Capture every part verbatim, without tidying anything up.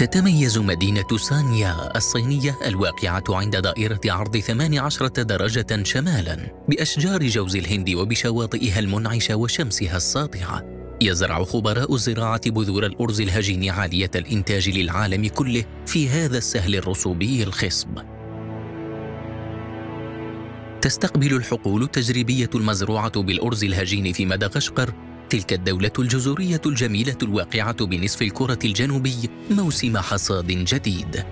تتميز مدينة سانيا الصينية الواقعة عند دائرة عرض ثمانية عشر درجة شمالا بأشجار جوز الهند وبشواطئها المنعشة وشمسها الساطعة. يزرع خبراء الزراعة بذور الأرز الهجين عالية الإنتاج للعالم كله في هذا السهل الرسوبي الخصب. تستقبل الحقول التجريبية المزروعة بالأرز الهجين في مدغشقر، تلك الدولة الجزرية الجميلة الواقعة بنصف الكرة الجنوبي، موسم حصاد جديد.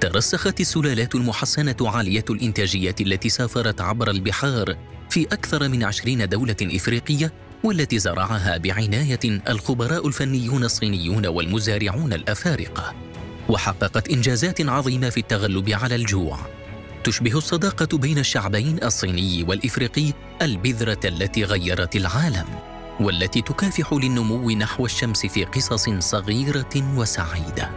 ترسخت السلالات المحصنة عالية الإنتاجية التي سافرت عبر البحار في أكثر من عشرين دولة إفريقية، والتي زرعها بعناية الخبراء الفنيون الصينيون والمزارعون الأفارقة، وحققت إنجازات عظيمة في التغلب على الجوع. تشبه الصداقة بين الشعبين الصيني والإفريقي البذرة التي غيرت العالم، والتي تكافح للنمو نحو الشمس في قصص صغيرة وسعيدة.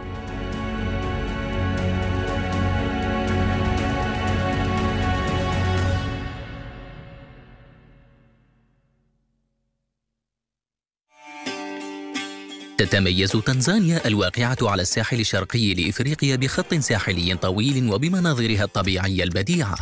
تتميز تنزانيا الواقعة على الساحل الشرقي لإفريقيا بخط ساحلي طويل وبمناظرها الطبيعية البديعة.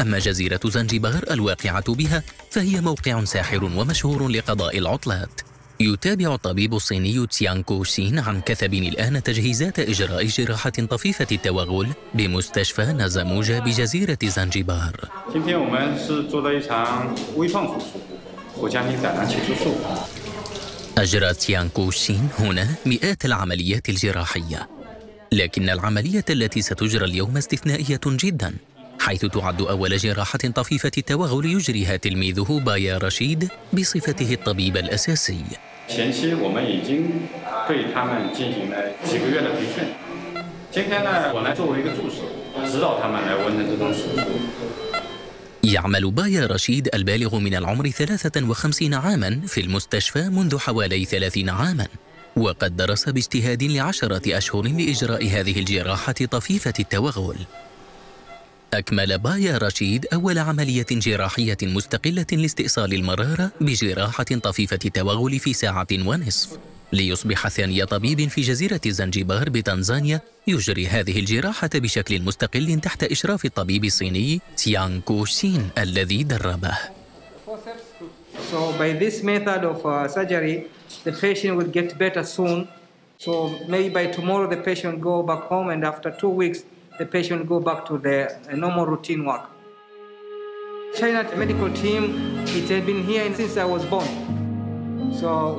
أما جزيرة زنجبار الواقعة بها فهي موقع ساحر ومشهور لقضاء العطلات. يتابع الطبيب الصيني تيانكو سين عن كثب الآن تجهيزات إجراء جراحة طفيفة التوغل بمستشفى نازاموجا بجزيرة زنجبار. أجرى تيانكو شين هنا مئات العمليات الجراحية، لكن العملية التي ستجرى اليوم استثنائية جدا، حيث تعد أول جراحة طفيفة التوغل يجريها تلميذه بايا رشيد بصفته الطبيب الأساسي. يعمل بايا رشيد البالغ من العمر ثلاثة وخمسين عاماً في المستشفى منذ حوالي ثلاثين عاماً، وقد درس باجتهاد لعشرة أشهر لإجراء هذه الجراحة طفيفة التوغل. أكمل بايا رشيد أول عملية جراحية مستقلة لاستئصال المرارة بجراحة طفيفة التوغل في ساعة ونصف، ليصبح ثاني طبيب في جزيرة زنجبار بتنزانيا يجري هذه الجراحة بشكل مستقل تحت إشراف الطبيب الصيني تيانكو شين الذي دربه. So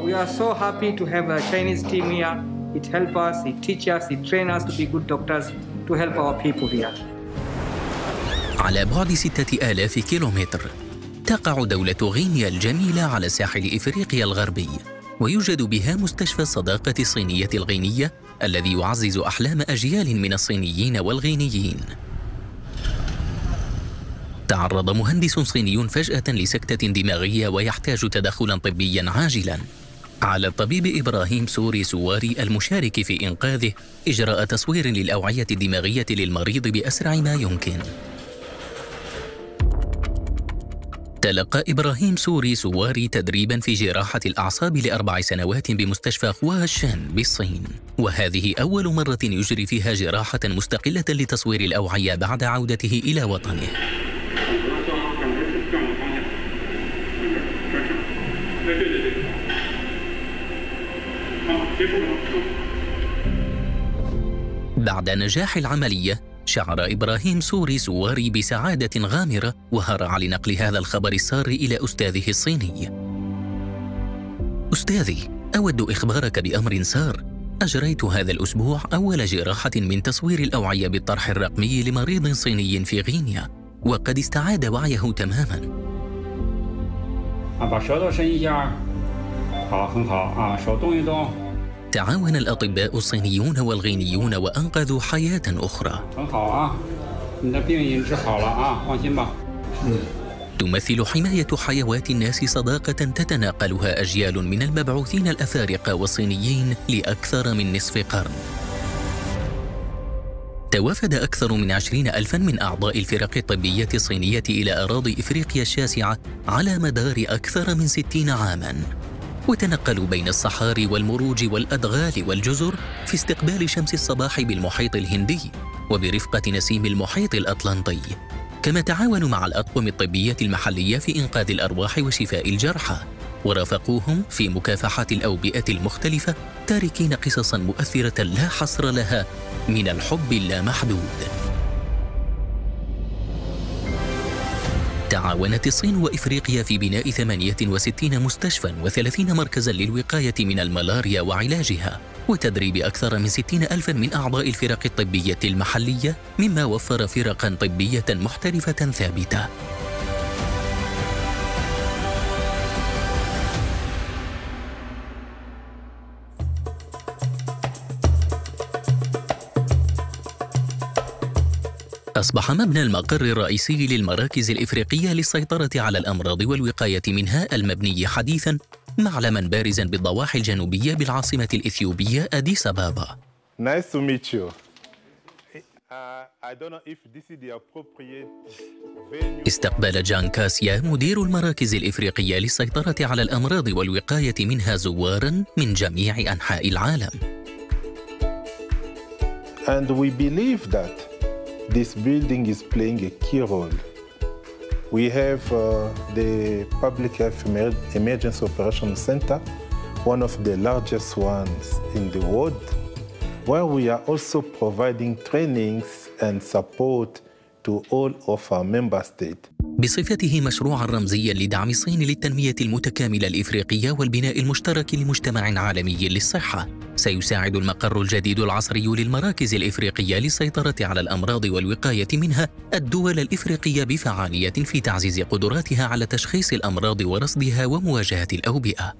we are so happy to have a Chinese team here. It helps us, it teaches us, it trains us to be good doctors to help our people here. على بعد ستة آلاف كيلومتر تقع دولة غينيا الجميلة على ساحل إفريقيا الغربي، ويوجد بها مستشفى الصداقة الصينية الغينية الذي يعزز أحلام أجيال من الصينيين والغينيين. تعرض مهندس صيني فجأة لسكتة دماغية ويحتاج تدخلا طبيا عاجلا. على الطبيب إبراهيم سوري سواري المشارك في إنقاذه إجراء تصوير للأوعية الدماغية للمريض بأسرع ما يمكن. تلقى إبراهيم سوري سواري تدريبا في جراحة الأعصاب لأربع سنوات بمستشفى خواشن بالصين، وهذه أول مرة يجري فيها جراحة مستقلة لتصوير الأوعية بعد عودته إلى وطنه. بعد نجاح العملية شعر إبراهيم سوري سواري بسعادة غامرة وهرع لنقل هذا الخبر السار إلى أستاذه الصيني. أستاذي، أود إخبارك بأمر سار. أجريت هذا الأسبوع أول جراحة من تصوير الأوعية بالطرح الرقمي لمريض صيني في غينيا، وقد استعاد وعيه تماماً. تعاون الأطباء الصينيون والغينيون وأنقذوا حياة أخرى. تمثل حماية حيوات الناس صداقة تتناقلها أجيال من المبعوثين الأفارقة والصينيين لأكثر من نصف قرن. توافد أكثر من عشرين ألفاً من أعضاء الفرق الطبية الصينية إلى أراضي إفريقيا الشاسعة على مدار أكثر من ستين عاماً. وتنقلوا بين الصحاري والمروج والأدغال والجزر في استقبال شمس الصباح بالمحيط الهندي وبرفقة نسيم المحيط الأطلنطي، كما تعاونوا مع الأطقم الطبية المحلية في إنقاذ الأرواح وشفاء الجرحى، ورافقوهم في مكافحة الأوبئة المختلفة، تاركين قصصاً مؤثرة لا حصر لها من الحب اللامحدود. تعاونت الصين وإفريقيا في بناء ثمانية وستين مستشفى وثلاثين مركزاً للوقاية من الملاريا وعلاجها، وتدريب أكثر من ستين ألفاً من أعضاء الفرق الطبية المحلية، مما وفر فرقاً طبية محترفة ثابتة. أصبح مبنى المقر الرئيسي للمراكز الإفريقية للسيطرة على الأمراض والوقاية منها المبني حديثاً معلماً بارزاً بالضواحي الجنوبية بالعاصمة الإثيوبية أديس أبابا. Nice to meet you. استقبل جان كاسيا مدير المراكز الإفريقية للسيطرة على الأمراض والوقاية منها زواراً من جميع أنحاء العالم. And we believe that this building is playing a key role. We have uh, the Public Health Emergency Operations Center, one of the largest ones in the world, where we are also providing trainings and support to all of our member states. بصفته مشروعاً رمزياً لدعم الصين للتنمية المتكاملة الإفريقية والبناء المشترك لمجتمع عالمي للصحة، سيساعد المقر الجديد العصري للمراكز الإفريقية للسيطرة على الأمراض والوقاية منها الدول الإفريقية بفعالية في تعزيز قدراتها على تشخيص الأمراض ورصدها ومواجهة الأوبئة.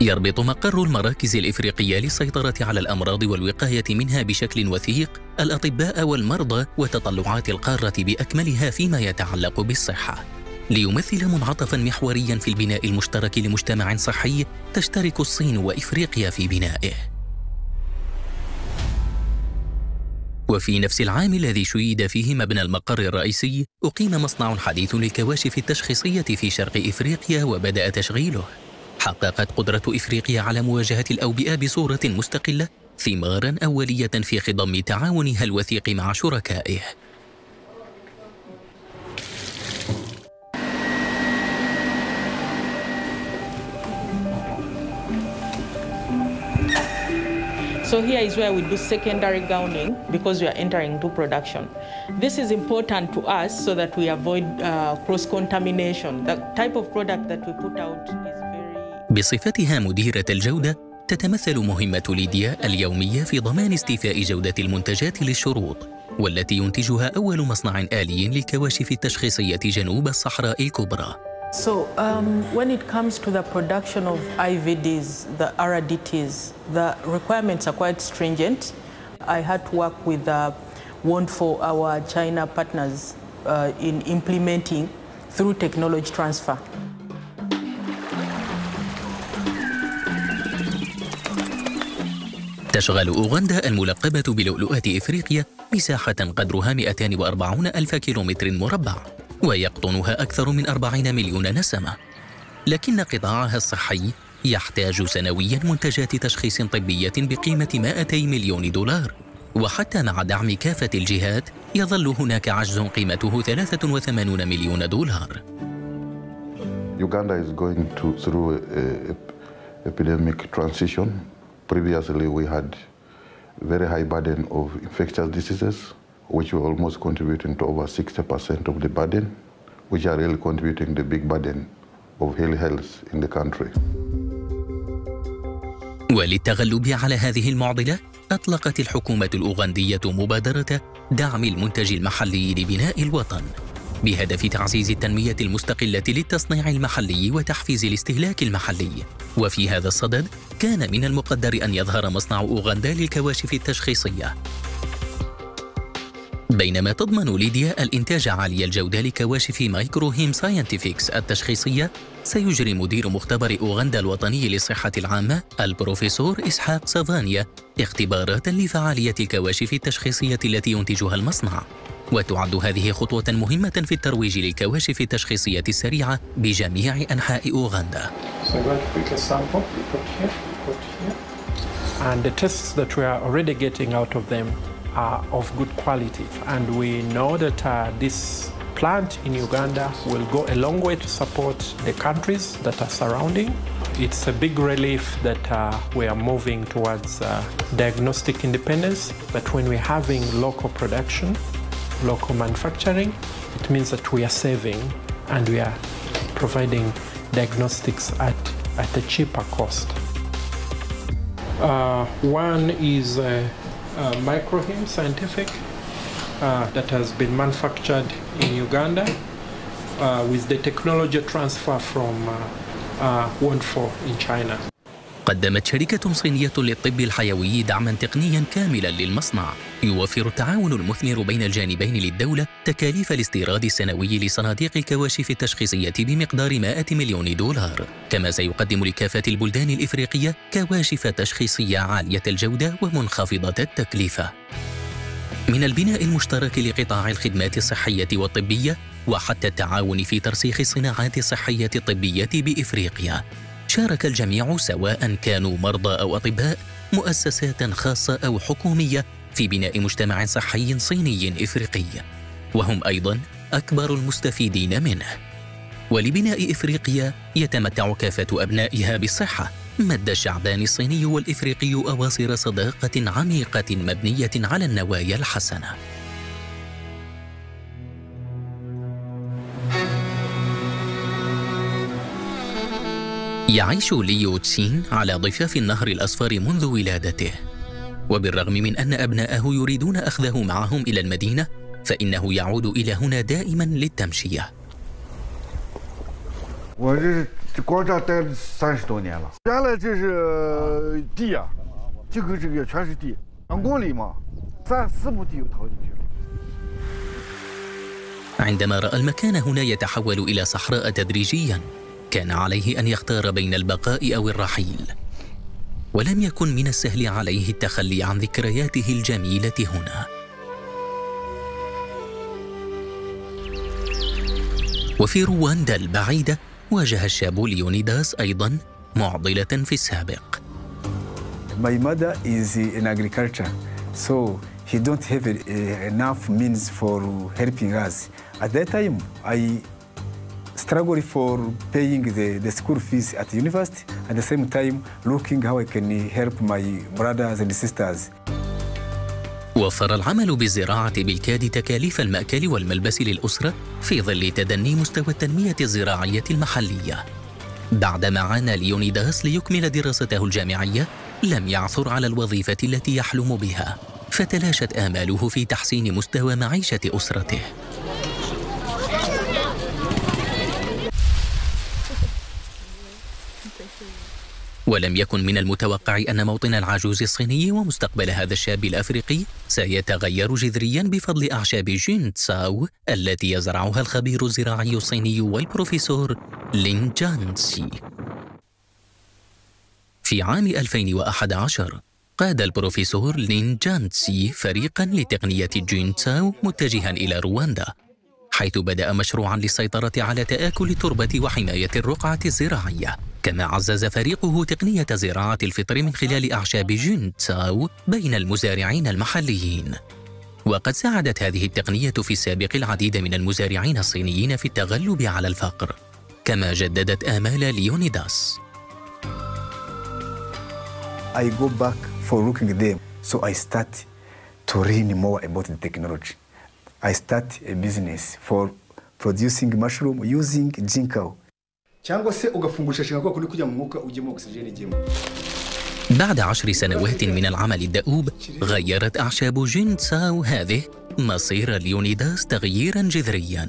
يربط مقر المراكز الإفريقية للسيطرة على الأمراض والوقاية منها بشكل وثيق الأطباء والمرضى وتطلعات القارة بأكملها فيما يتعلق بالصحة، ليمثل منعطفاً محورياً في البناء المشترك لمجتمع صحي تشترك الصين وإفريقيا في بنائه. وفي نفس العام الذي شيد فيه مبنى المقر الرئيسي، أقيم مصنع حديث للكواشف التشخيصية في شرق إفريقيا وبدأ تشغيله. حققت قدرة إفريقيا على مواجهة الأوبئة بصورة مستقلة ثماراً أولية في خضم تعاونها الوثيق مع شركائه. So here is where we do secondary gowning because we are entering into production. This is important to us so that we avoid uh, cross-contamination. The type of product that we put out is very... بصفتها مديرة الجودة، تتمثل مهمة ليديا اليومية في ضمان استيفاء جودة المنتجات للشروط، والتي ينتجها أول مصنع آلي للكواشف التشخيصية جنوب الصحراء الكبرى. So um, when it comes to the production of I V Ds, the R D Ts, the requirements are quite stringent. I had to work with Wonfo, our China partners, uh, in implementing through technology transfer. تشغل أوغندا الملقبة بلؤلؤة إفريقيا مساحة قدرها مئتين وأربعين ألف كيلومتر مربع، ويقطنها أكثر من أربعين مليون نسمة، لكن قطاعها الصحي يحتاج سنوياً منتجات تشخيص طبية بقيمة مائتي مليون دولار، وحتى مع دعم كافة الجهات يظل هناك عجز قيمته ثلاثة وثمانين مليون دولار. Uganda is going to, through a, a epidemic transition. Previously, we had very high burden of infectious diseases, which were almost contributing to over sixty percent of the burden, which are really contributing the big burden of ill health in the country. وللتغلب على هذه المعضلة، أطلقت الحكومة الأوغندية مبادرة دعم المنتج المحلي لبناء الوطن، بهدف تعزيز التنمية المستقلة للتصنيع المحلي وتحفيز الاستهلاك المحلي. وفي هذا الصدد كان من المقدر أن يظهر مصنع أوغندا للكواشف التشخيصية، بينما تضمن ليديا الإنتاج عالي الجودة لكواشف مايكروهيم ساينتيفيكس التشخيصية. سيجري مدير مختبر أوغندا الوطني للصحة العامة البروفيسور إسحاق سافانيا اختبارات لفعالية الكواشف التشخيصية التي ينتجها المصنع، وتعد هذه خطوة مهمة في الترويج للكواشف التشخيصية السريعة بجميع أنحاء أوغندا. And the tests that we are already getting out of them are of good quality, and we know that uh, this plant in Uganda will go a long way to support the countries that are surrounding. It's a big relief that uh, we are moving towards uh, diagnostic independence, but when we're having local production, local manufacturing, it means that we are saving and we are providing diagnostics at, at a cheaper cost. Uh, one is uh, uh, Microheme Scientific uh, that has been manufactured in Uganda uh, with the technology transfer from uh, uh, Wonfo in China. قدمت شركة صينية للطب الحيوي دعماً تقنياً كاملاً للمصنع، يوفر التعاون المثمر بين الجانبين للدولة تكاليف الاستيراد السنوي لصناديق الكواشف التشخيصية بمقدار مائة مليون دولار، كما سيقدم لكافة البلدان الإفريقية كواشف تشخيصية عالية الجودة ومنخفضة التكلفة. من البناء المشترك لقطاع الخدمات الصحية والطبية وحتى التعاون في ترسيخ الصناعات الصحية الطبية بإفريقيا، شارك الجميع سواء كانوا مرضى أو أطباء، مؤسسات خاصة أو حكومية في بناء مجتمع صحي صيني إفريقي، وهم أيضاً أكبر المستفيدين منه. ولبناء إفريقيا يتمتع كافة أبنائها بالصحة، مد الشعبان الصيني والإفريقي أواصر صداقة عميقة مبنية على النوايا الحسنة. يعيش ليو تشين على ضفاف النهر الأصفر منذ ولادته، وبالرغم من أن أبناءه يريدون أخذه معهم إلى المدينة، فإنه يعود إلى هنا دائماً للتمشية. عندما رأى المكان هنا يتحول إلى صحراء تدريجياً، كان عليه أن يختار بين البقاء أو الرحيل، ولم يكن من السهل عليه التخلي عن ذكرياته الجميلة هنا. وفي رواندا البعيدة واجه الشاب ليونيداس أيضاً معضلة في السابق. My mother is in agriculture, so he don't have enough means for helping us. At that time, I struggle for paying the, the school fees at the university, at the same time looking how I can help my brothers and sisters. وفر العمل بالزراعة بالكاد تكاليف المأكل والملبس للأسرة في ظل تدني مستوى التنمية الزراعية المحلية. بعدما عانى ليونيداس ليكمل دراسته الجامعية، لم يعثر على الوظيفة التي يحلم بها، فتلاشت آماله في تحسين مستوى معيشة أسرته. ولم يكن من المتوقع أن موطن العجوز الصيني ومستقبل هذا الشاب الأفريقي سيتغير جذرياً بفضل أعشاب جينزاو التي يزرعها الخبير الزراعي الصيني والبروفيسور لين جانشي. في عام ألفين وأحد عشر قاد البروفيسور لين جانشي فريقاً لتقنية جينزاو متجهاً إلى رواندا، حيث بدأ مشروعاً للسيطرة على تآكل التربة وحماية الرقعة الزراعية، كما عزز فريقه تقنية زراعة الفطر من خلال أعشاب جينزاو بين المزارعين المحليين. وقد ساعدت هذه التقنية في السابق العديد من المزارعين الصينيين في التغلب على الفقر، كما جددت آمال ليونيداس. I go back for looking at them, so I start to learn more about the technology. I start a business for producing mushroom using ginkgo. بعد عشر سنوات من العمل الدؤوب، غيرت أعشاب جينزاو هذه مصير ليونيداس تغييراً جذرياً.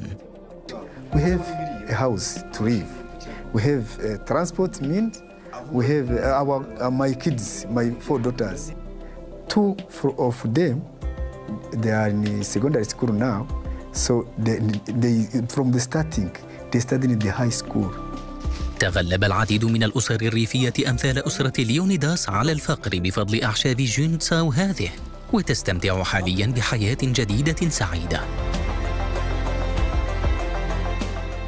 We have a house to live. We have a transport means. We have our uh, my kids, my four daughters. Two of them they are in secondary school now, so they, they from the starting they studied in the high school. تغلب العديد من الأسر الريفية أمثال أسرة ليونيداس على الفقر بفضل أعشاب جينزاو هذه، وتستمتع حالياً بحياة جديدة سعيدة.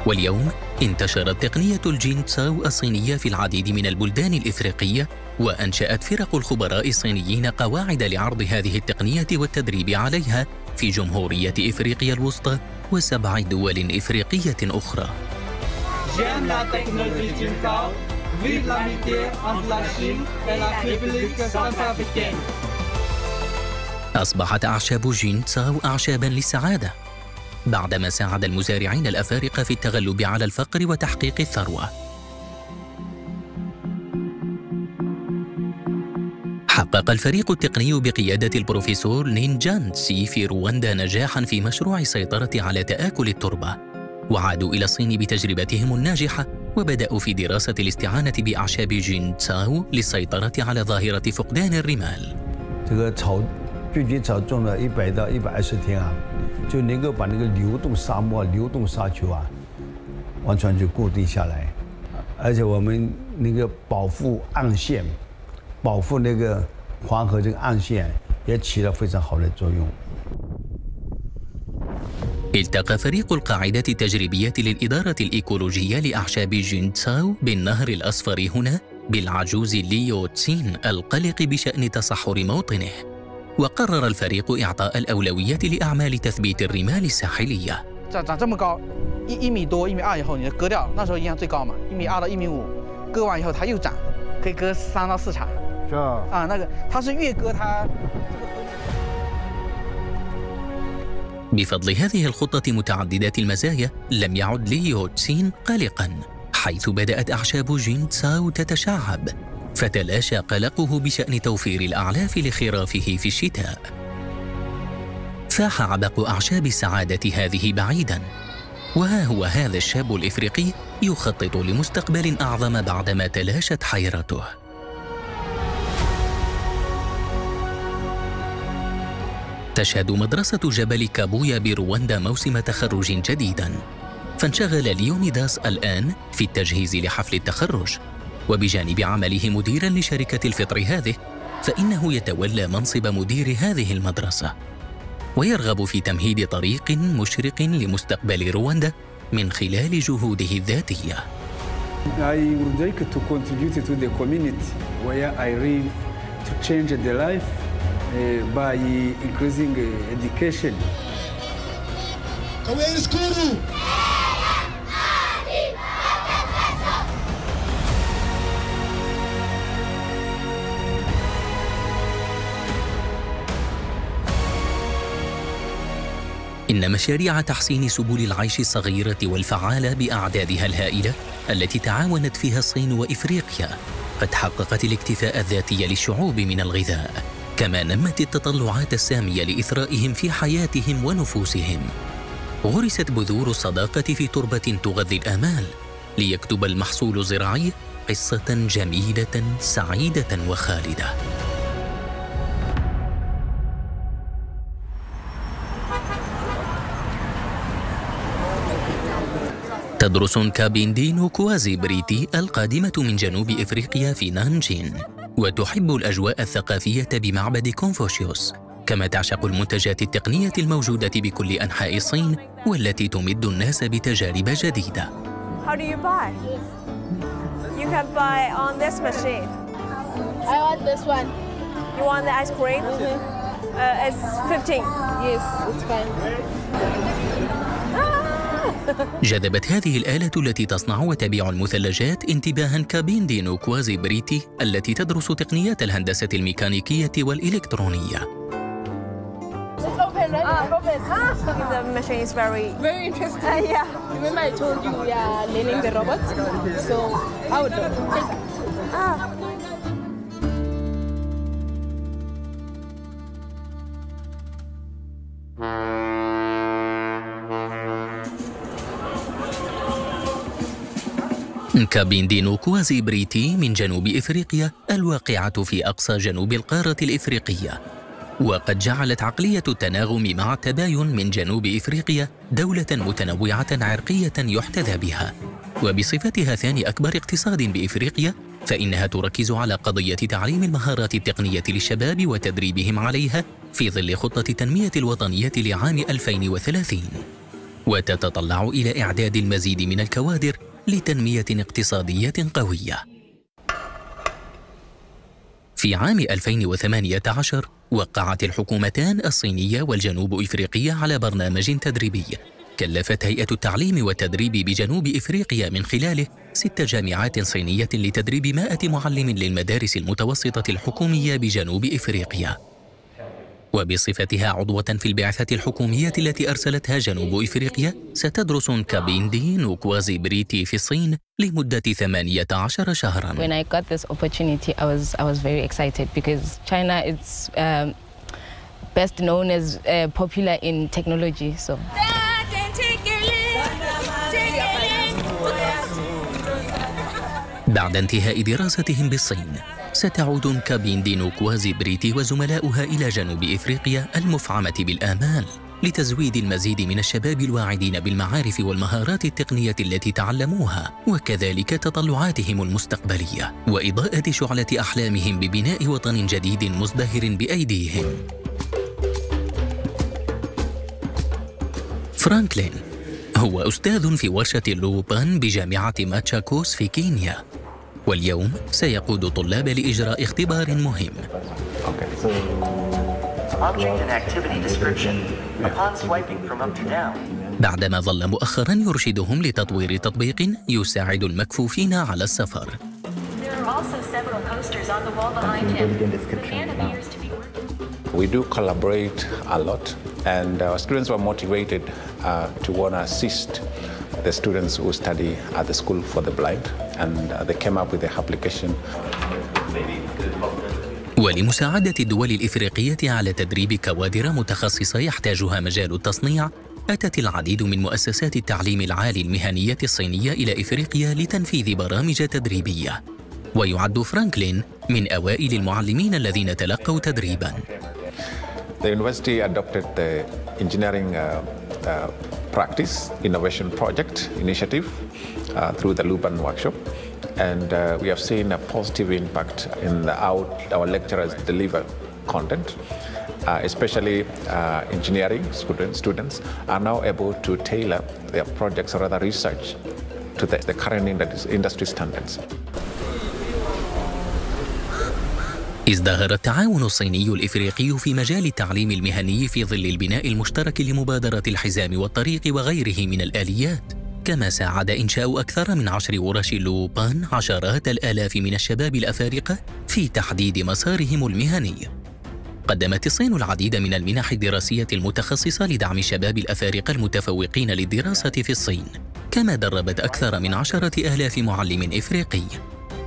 واليوم انتشرت تقنية الجينتساو الصينية في العديد من البلدان الإفريقية، وأنشأت فرق الخبراء الصينيين قواعد لعرض هذه التقنية والتدريب عليها في جمهورية إفريقيا الوسطى وسبع دول إفريقية أخرى. أصبحت أعشاب جينتساو أعشاباً للسعادة، بعدما ساعد المزارعين الأفارقة في التغلب على الفقر وتحقيق الثروة. حقق الفريق التقني بقيادة البروفيسور نينجانتسي في رواندا نجاحاً في مشروع السيطرة على تآكل التربة، وعادوا إلى الصين بتجربتهم الناجحة وبدأوا في دراسة الاستعانة بأعشاب جينتساو للسيطرة على ظاهرة فقدان الرمال. التقى فريق القاعدة التجريبية للإدارة الإيكولوجية لأعشاب جينتساو بالنهر الأصفر هنا بالعجوز ليو تسين القلق بشأن تصحر موطنه، وقرر الفريق إعطاء الأولوية لأعمال تثبيت الرمال الساحلية. بفضل هذه الخطة متعددة المزايا لم يعد ليو تسين قلقاً، حيث بدأت أعشاب جينتساو تتشعب، فتلاشى قلقه بشأن توفير الأعلاف لخرافه في الشتاء. فاح عبق أعشاب السعادة هذه بعيداً، وها هو هذا الشاب الإفريقي يخطط لمستقبل أعظم بعدما تلاشت حيرته. تشهد مدرسة جبل كابويا برواندا موسم تخرج جديداً، فانشغل ليونيداس الآن في التجهيز لحفل التخرج، وبجانب عمله مديراً لشركة الفطر هذه، فإنه يتولى منصب مدير هذه المدرسة، ويرغب في تمهيد طريق مشرق لمستقبل رواندا من خلال جهوده الذاتية. إن مشاريع تحسين سبل العيش الصغيرة والفعالة بأعدادها الهائلة التي تعاونت فيها الصين وإفريقيا قد حققت الاكتفاء الذاتي للشعوب من الغذاء، كما نمت التطلعات السامية لإثرائهم في حياتهم ونفوسهم. غرست بذور الصداقة في تربة تغذي الآمال، ليكتب المحصول الزراعي قصة جميلة سعيدة وخالدة. تدرس كابين دينو كوازي بريتي القادمة من جنوب إفريقيا في نانجين، وتحب الأجواء الثقافية بمعبد كونفوشيوس، كما تعشق المنتجات التقنية الموجودة بكل أنحاء الصين والتي تمد الناس بتجارب جديدة. جذبت هذه الآلة التي تصنع وتبيع المثلجات انتباها كابين دينو كوازي بريتي التي تدرس تقنيات الهندسة الميكانيكية والإلكترونية. كابين دينو كوازي بريتي من جنوب إفريقيا الواقعة في أقصى جنوب القارة الإفريقية، وقد جعلت عقلية التناغم مع التباين من جنوب إفريقيا دولة متنوعة عرقية يحتذى بها. وبصفتها ثاني أكبر اقتصاد بإفريقيا، فإنها تركز على قضية تعليم المهارات التقنية للشباب وتدريبهم عليها في ظل خطة التنمية الوطنية لعام ألفين وثلاثين. وتتطلع إلى إعداد المزيد من الكوادر لتنمية اقتصادية قوية. في عام ألفين وثمانية عشر وقعت الحكومتان الصينية والجنوب إفريقية على برنامج تدريبي كلفت هيئة التعليم والتدريب بجنوب إفريقيا من خلاله ست جامعات صينية لتدريب مائة معلم للمدارس المتوسطة الحكومية بجنوب إفريقيا. وبصفتها عضوة في البعثة الحكومية التي أرسلتها جنوب إفريقيا ستدرس كابين دينو كوازي بريتي في الصين لمدة ثمانية عشر شهراً. When I got this opportunity, I was I was very excited because China is um, best known as uh, popular in technology. So. بعد انتهاء دراستهم بالصين ستعود كابين دينو كوازي بريتي وزملاؤها إلى جنوب إفريقيا المفعمة بالآمال لتزويد المزيد من الشباب الواعدين بالمعارف والمهارات التقنية التي تعلموها وكذلك تطلعاتهم المستقبلية وإضاءة شعلة أحلامهم ببناء وطن جديد مزدهر بأيديهم. فرانكلين هو أستاذ في ورشة لوبان بجامعة ماتشاكوس في كينيا، واليوم سيقود الطلاب لإجراء اختبار مهم. بعدما ظل مؤخراً يرشدهم لتطوير تطبيق يساعد المكفوفين على السفر. We do collaborate a lot, and our students were motivated uh, to want to assist the students who study at the School for the Blind, and uh, they came up with the application. ولمساعدة الدول الإفريقية على تدريب كوادر متخصصة يحتاجها مجال التصنيع، أتت العديد من مؤسسات التعليم العالي المهنية الصينية إلى إفريقيا لتنفيذ برامج تدريبية. ويعد فرانكلين من أوائل المعلمين الذين تلقوا تدريباً. The university adopted the engineering uh, uh, practice innovation project initiative uh, through the Luban workshop, and uh, we have seen a positive impact in the how our lecturers deliver content, uh, especially uh, engineering students. Students are now able to tailor their projects or rather research to the, the current industry standards. ازدهر التعاون الصيني الإفريقي في مجال التعليم المهني في ظل البناء المشترك لمبادرة الحزام والطريق وغيره من الآليات، كما ساعد إنشاء أكثر من عشر ورش لوبان عشرات الآلاف من الشباب الأفارقة في تحديد مسارهم المهني. قدمت الصين العديد من المنح الدراسية المتخصصة لدعم الشباب الأفارقة المتفوقين للدراسة في الصين، كما دربت أكثر من عشرة آلاف معلم إفريقي.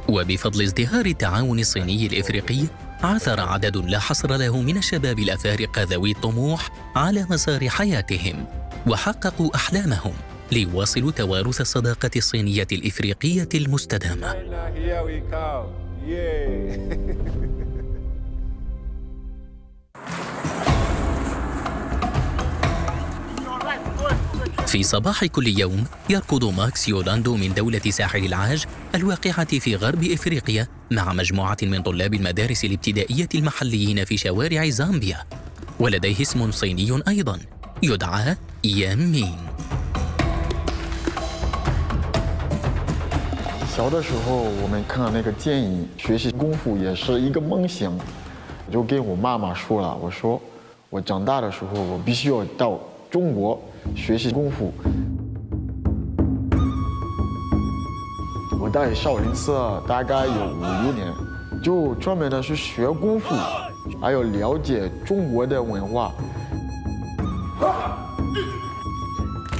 وبفضل ازدهار التعاون الصيني الإفريقي عثر عدد لا حصر له من الشباب الأفارقة ذوي الطموح على مسار حياتهم وحققوا أحلامهم ليواصلوا توارث الصداقة الصينية الإفريقية المستدامة. في صباح كل يوم يركض ماكس يولاندو من دولة ساحل العاج الواقعة في غرب إفريقيا مع مجموعة من طلاب المدارس الابتدائية المحليين في شوارع زامبيا، ولديه اسم صيني أيضاً يدعى يامين.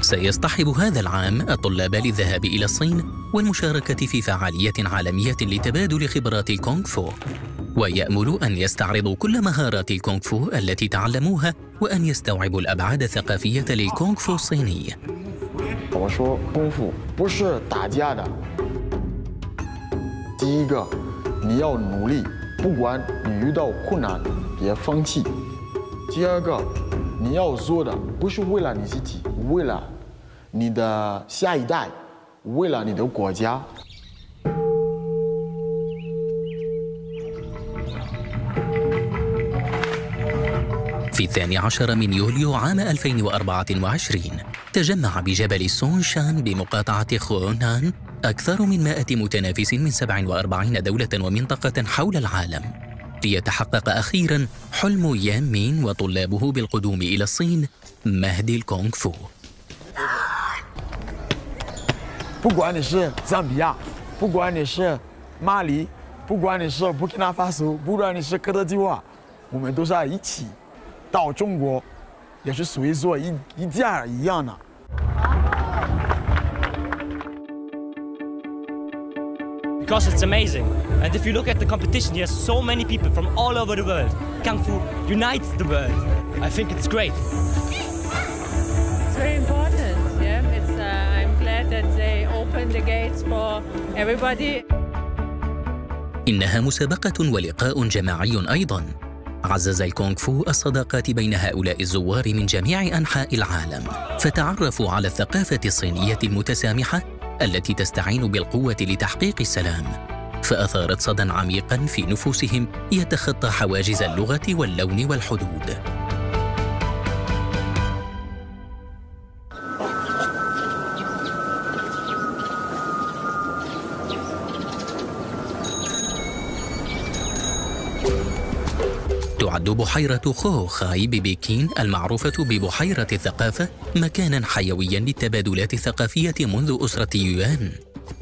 سيصطحب هذا العام الطلاب للذهاب إلى الصين والمشاركة في فعالية عالمية لتبادل خبرات الكونغ فو، ويأمل أن يستعرضوا كل مهارات الكونغ فو التي تعلموها وأن يستوعبوا الأبعاد الثقافية للكونغ فو الصيني. في الثاني عشر من يوليو عام ألفين وأربعة وعشرين تجمع بجبل سونشان بمقاطعة خونان أكثر من مائة متنافس من سبع وأربعين دولة ومنطقة حول العالم ليتحقق أخيراً حلم يامين وطلابه بالقدوم إلى الصين مهد الكونغ فو. Because it's amazing, and if you look at the competition, there's so many people from all over the world. Kung Fu unites the world. I think it's great. It's very important. Yeah, it's. Uh, I'm glad that they opened the gates for everybody. إنها مسابقة ولقاء جماعي أيضاً. عزز الكونغ فو الصداقات بين هؤلاء الزوار من جميع أنحاء العالم، فتعرفوا على الثقافة الصينية المتسامحة التي تستعين بالقوة لتحقيق السلام، فأثارت صداً عميقاً في نفوسهم يتخطى حواجز اللغة واللون والحدود. تعد بحيرة خوخاي ببكين المعروفة ببحيرة الثقافة مكاناً حيوياً للتبادلات الثقافية منذ أسرة يوان،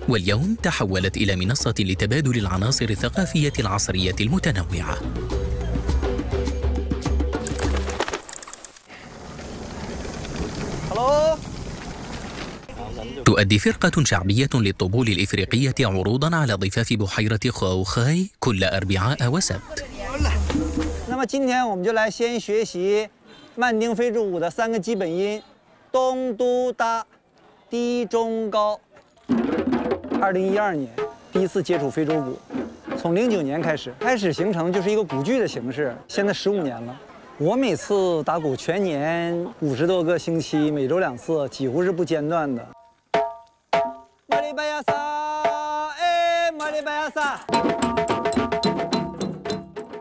واليوم تحولت إلى منصة لتبادل العناصر الثقافية العصرية المتنوعة. تؤدي فرقة شعبية للطبول الإفريقية عروضاً على ضفاف بحيرة خوخاي كل أربعاء وسبت.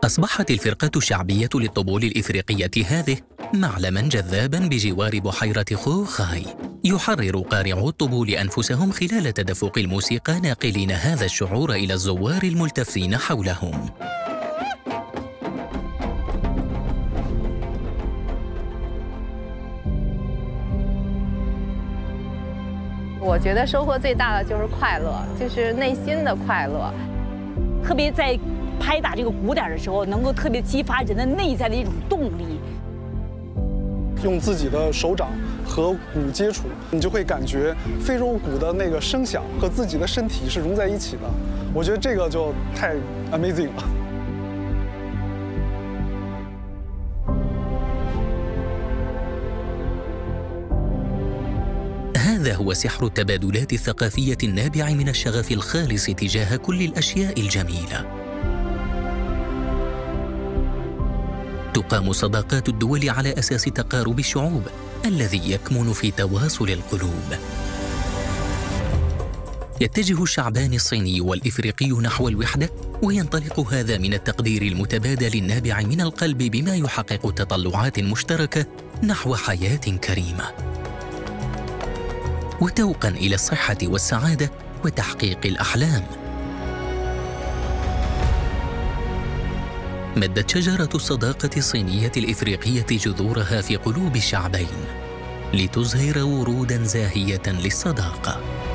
أصبحت الفرقة الشعبية للطبول الإفريقية هذه معلماً جذاباً بجوار بحيرة خوخاي، يحرر قارعو الطبول أنفسهم خلال تدفق الموسيقى ناقلين هذا الشعور إلى الزوار الملتفين حولهم. هذا هو سحر التبادلات الثقافية النابع من الشغف الخالص تجاه كل الأشياء الجميلة. تقام صداقات الدول على أساس تقارب الشعوب الذي يكمن في تواصل القلوب. يتجه الشعبان الصيني والإفريقي نحو الوحدة، وينطلق هذا من التقدير المتبادل النابع من القلب بما يحقق تطلعات مشتركة نحو حياة كريمة وتوقا إلى الصحة والسعادة وتحقيق الأحلام. مدت شجرة الصداقة الصينية الإفريقية جذورها في قلوب الشعبين لتزهر ورودا زاهية للصداقة.